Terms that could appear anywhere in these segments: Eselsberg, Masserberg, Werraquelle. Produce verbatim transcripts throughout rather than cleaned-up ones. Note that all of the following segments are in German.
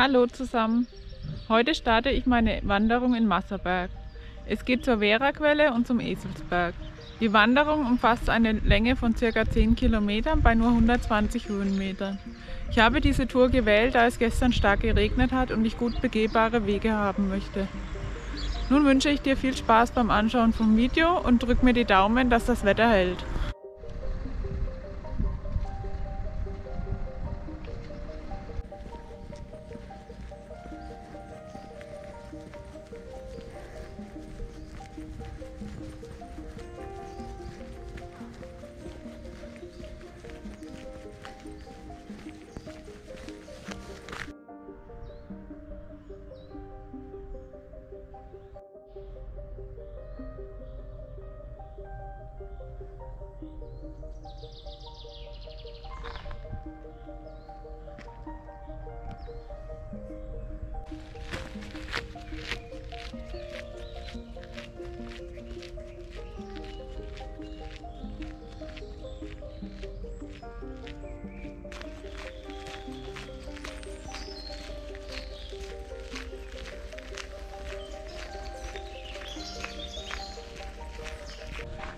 Hallo zusammen! Heute starte ich meine Wanderung in Masserberg. Es geht zur Wehraquelle und zum Eselsberg. Die Wanderung umfasst eine Länge von ca. zehn Kilometern bei nur hundertzwanzig Höhenmetern. Ich habe diese Tour gewählt, da es gestern stark geregnet hat und ich gut begehbare Wege haben möchte. Nun wünsche ich dir viel Spaß beim Anschauen vom Video und drück mir die Daumen, dass das Wetter hält.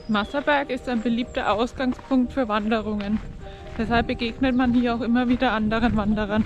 Masserberg ist ein beliebter Ausgangspunkt für Wanderungen. Deshalb begegnet man hier auch immer wieder anderen Wanderern.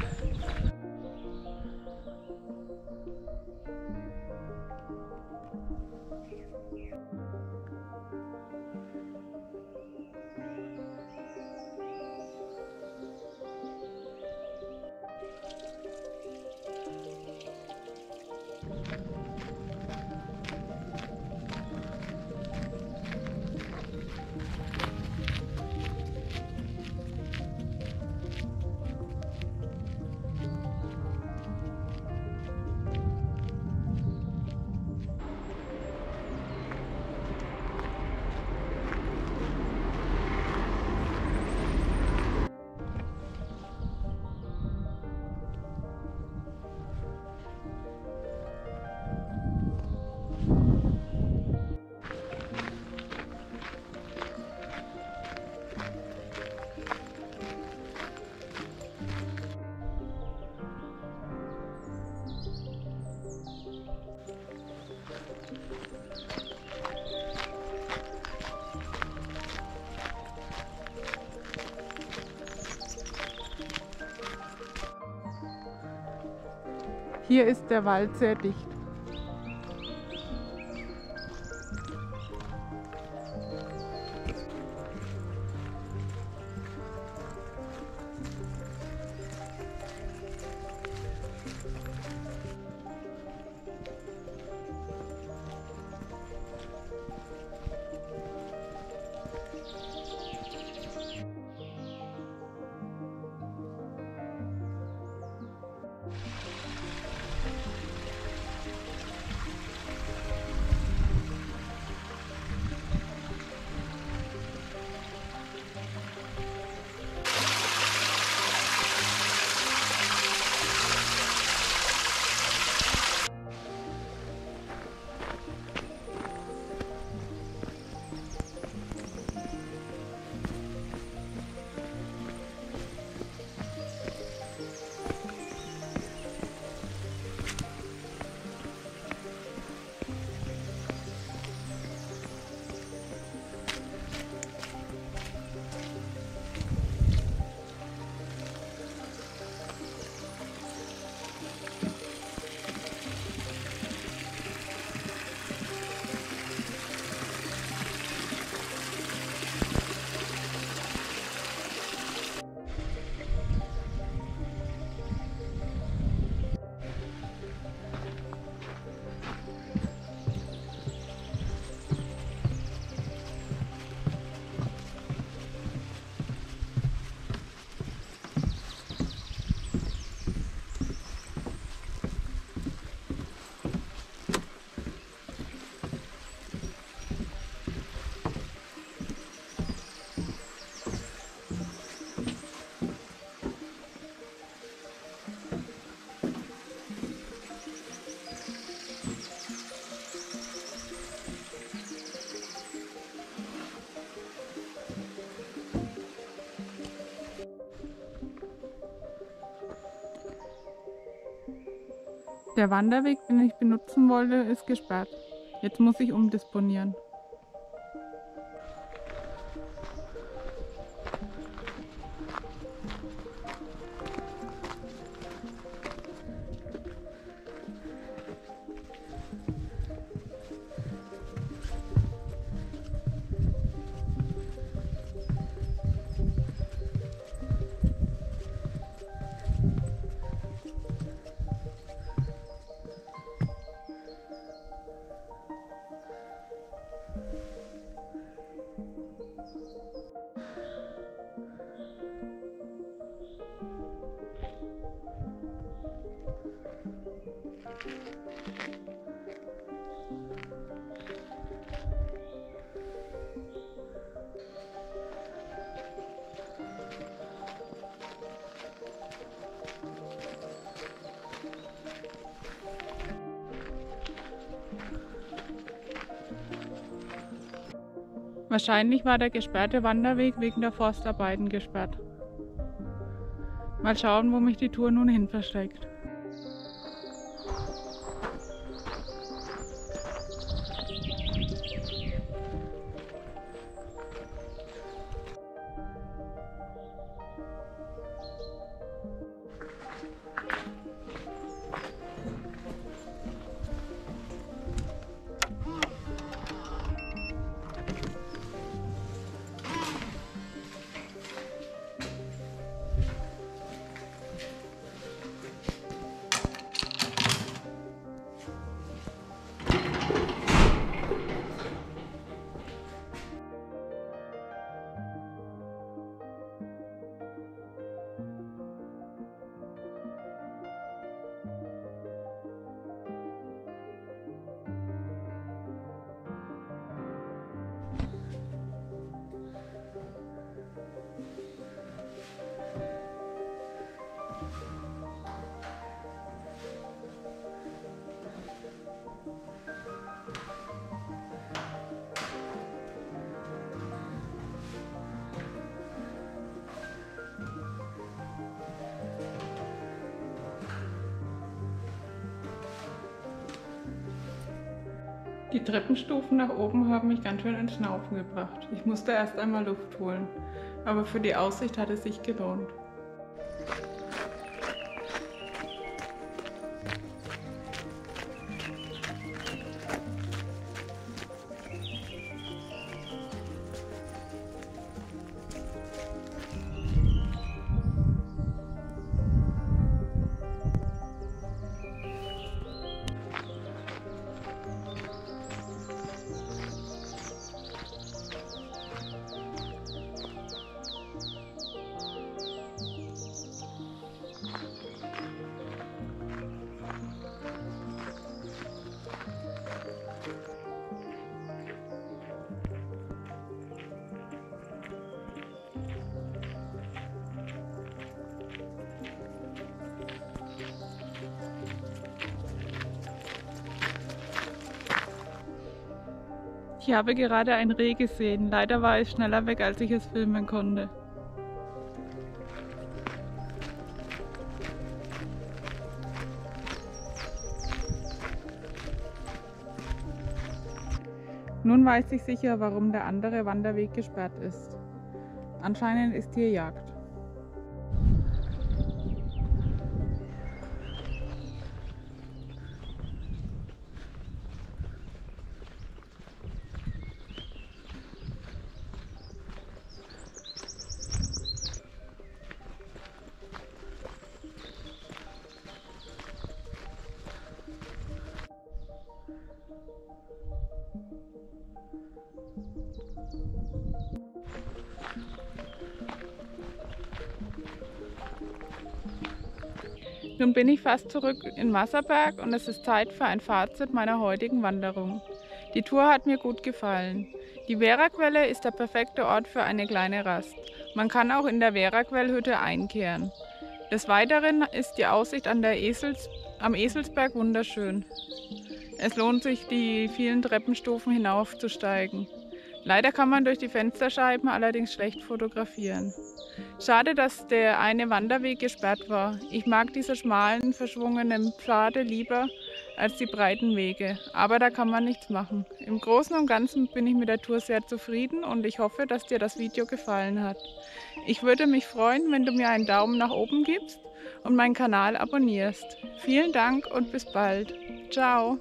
Hier ist der Wald sehr dicht. Der Wanderweg, den ich benutzen wollte, ist gesperrt. Jetzt muss ich umdisponieren. Wahrscheinlich war der gesperrte Wanderweg wegen der Forstarbeiten gesperrt. Mal schauen, wo mich die Tour nun hin versteckt. Die Treppenstufen nach oben haben mich ganz schön ins Schnaufen gebracht. Ich musste erst einmal Luft holen, aber für die Aussicht hat es sich gelohnt. Ich habe gerade ein Reh gesehen. Leider war es schneller weg, als ich es filmen konnte. Nun weiß ich sicher, warum der andere Wanderweg gesperrt ist. Anscheinend ist hier Jagd. Nun bin ich fast zurück in Masserberg und es ist Zeit für ein Fazit meiner heutigen Wanderung. Die Tour hat mir gut gefallen. Die Veraquelle ist der perfekte Ort für eine kleine Rast. Man kann auch in der Veraquellhütte einkehren. Des Weiteren ist die Aussicht an der Esels, am Eselsberg wunderschön. Es lohnt sich, die vielen Treppenstufen hinaufzusteigen. Leider kann man durch die Fensterscheiben allerdings schlecht fotografieren. Schade, dass der eine Wanderweg gesperrt war. Ich mag diese schmalen, verschwungenen Pfade lieber als die breiten Wege. Aber da kann man nichts machen. Im Großen und Ganzen bin ich mit der Tour sehr zufrieden und ich hoffe, dass dir das Video gefallen hat. Ich würde mich freuen, wenn du mir einen Daumen nach oben gibst und meinen Kanal abonnierst. Vielen Dank und bis bald. Ciao!